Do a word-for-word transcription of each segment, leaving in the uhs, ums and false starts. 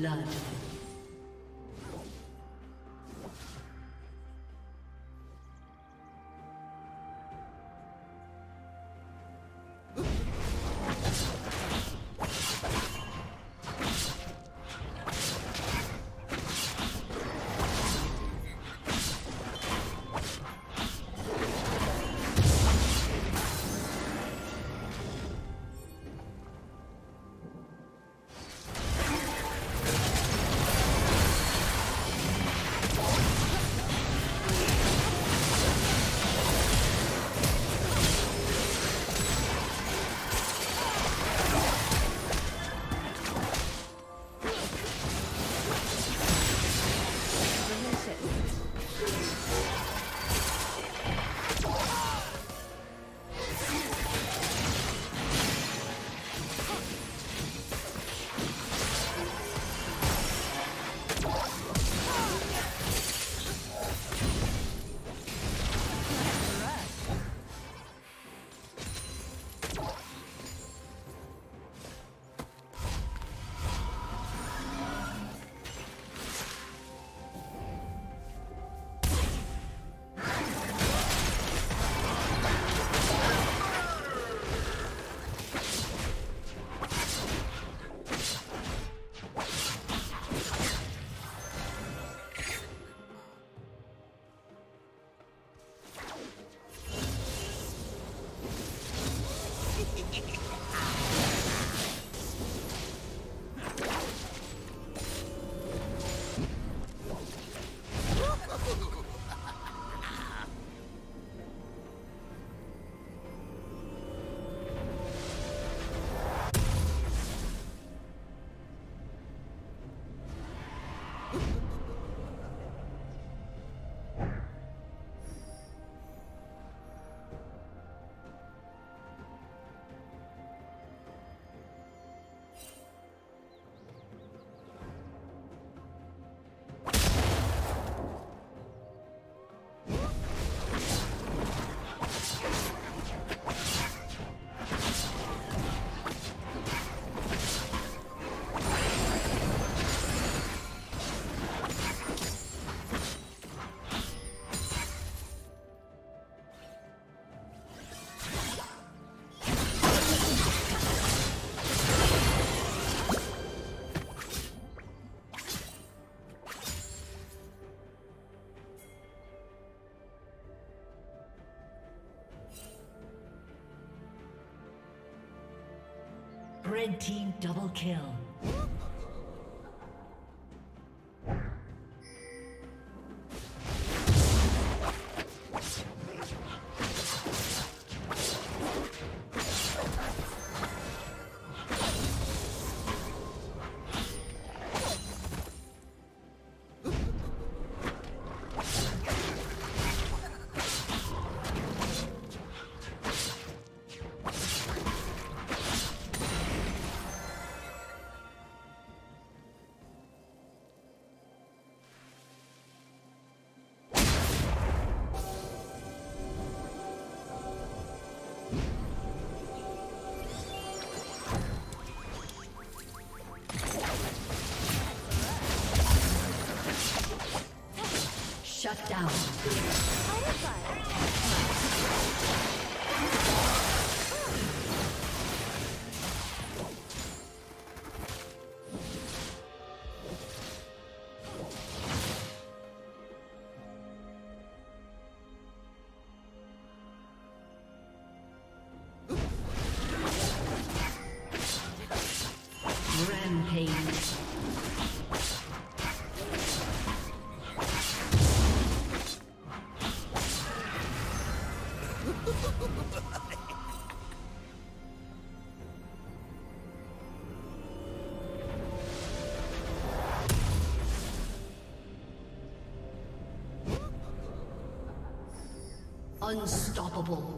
blood. Red team double kill. Shut down. Rampage. Unstoppable.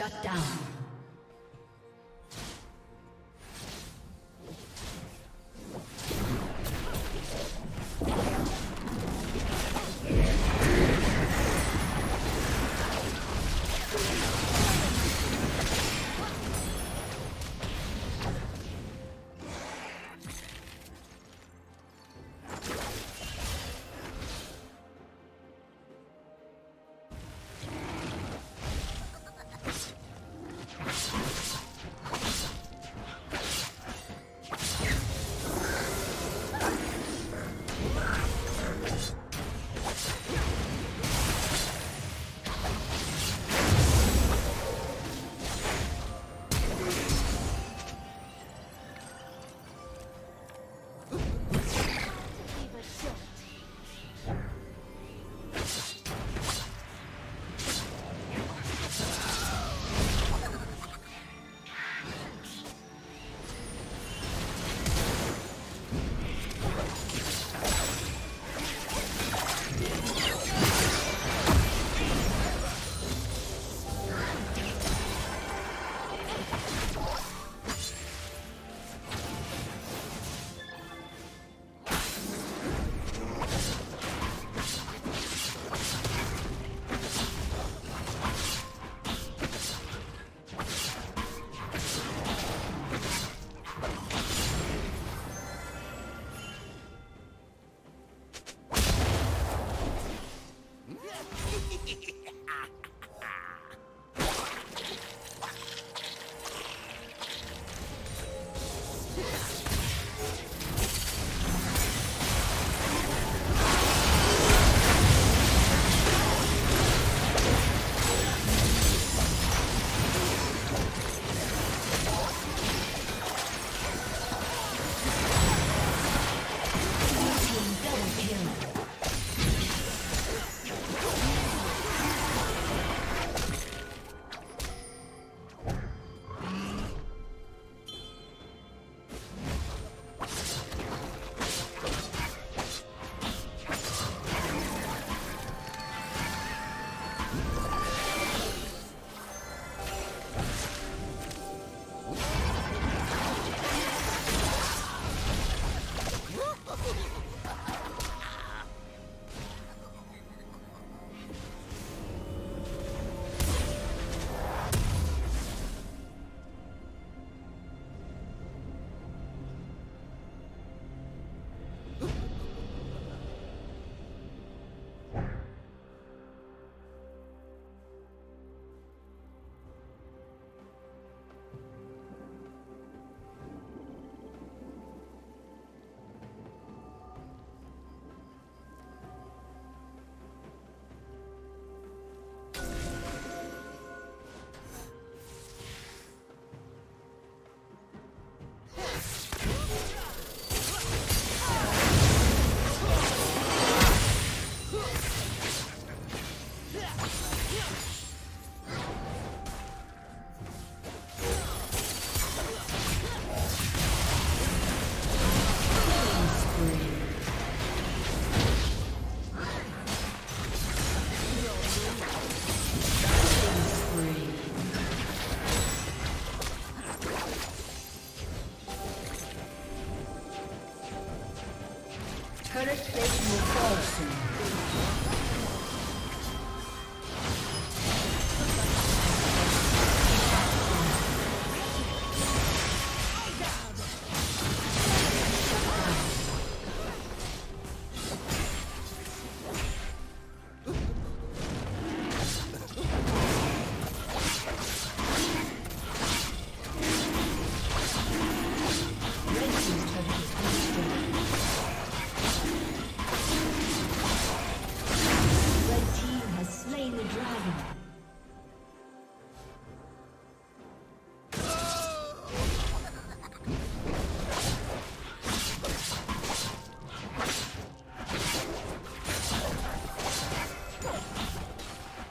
Shut down.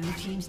Blue team's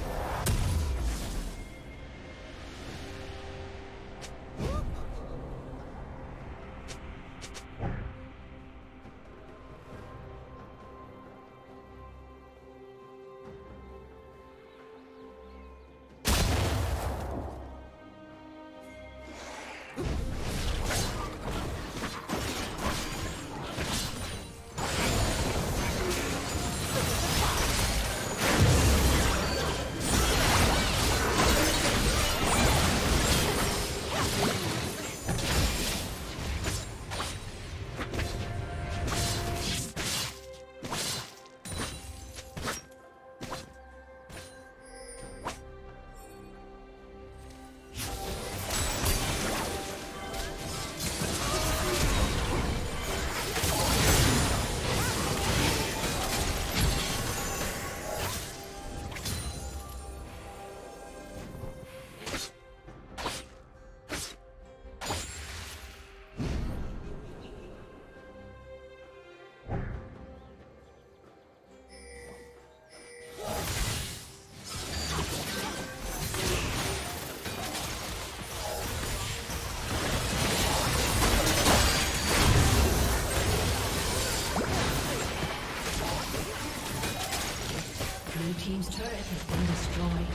Team's turret has been destroyed.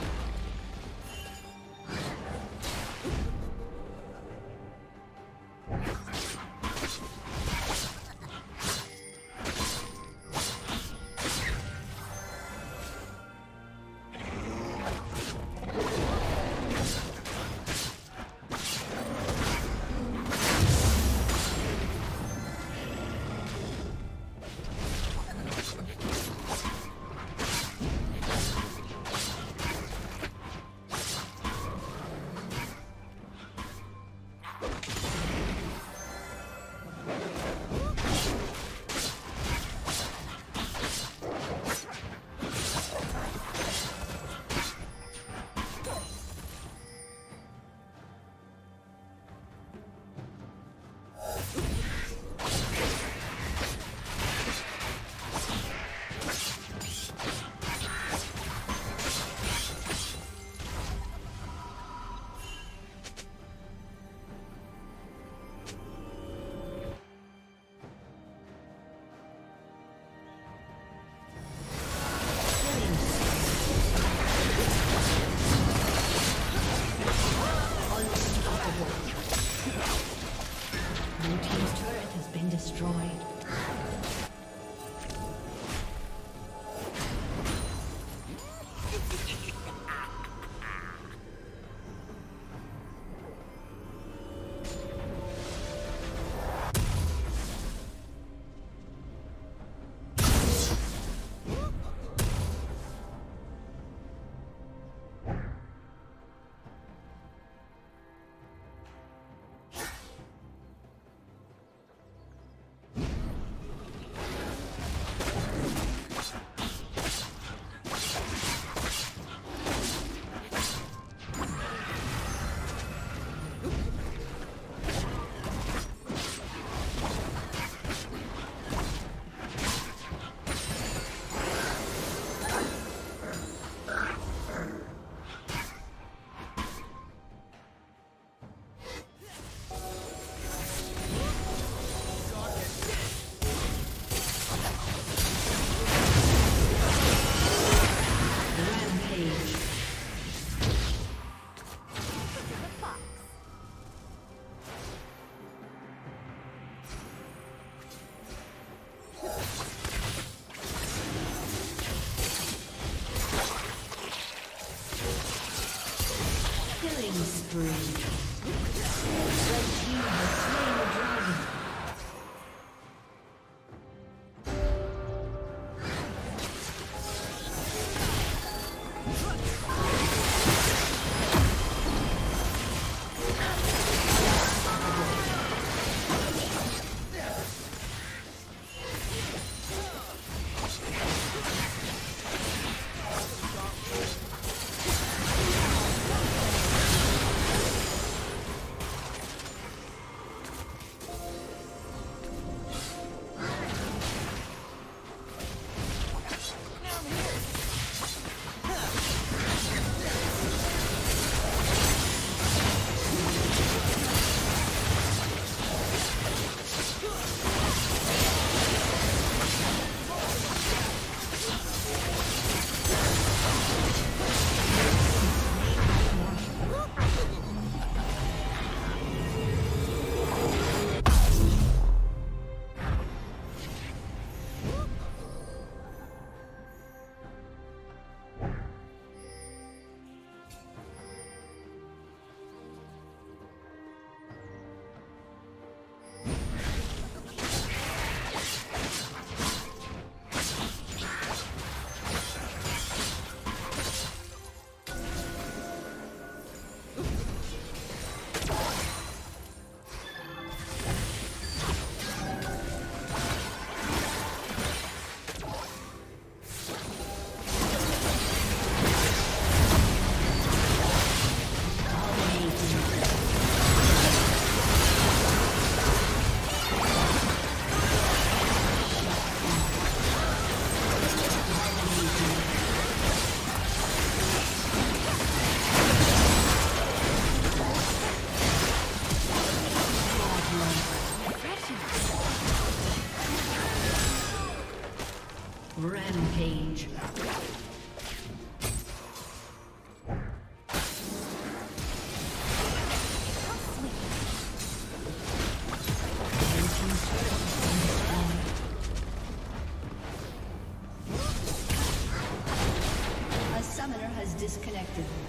Thank you.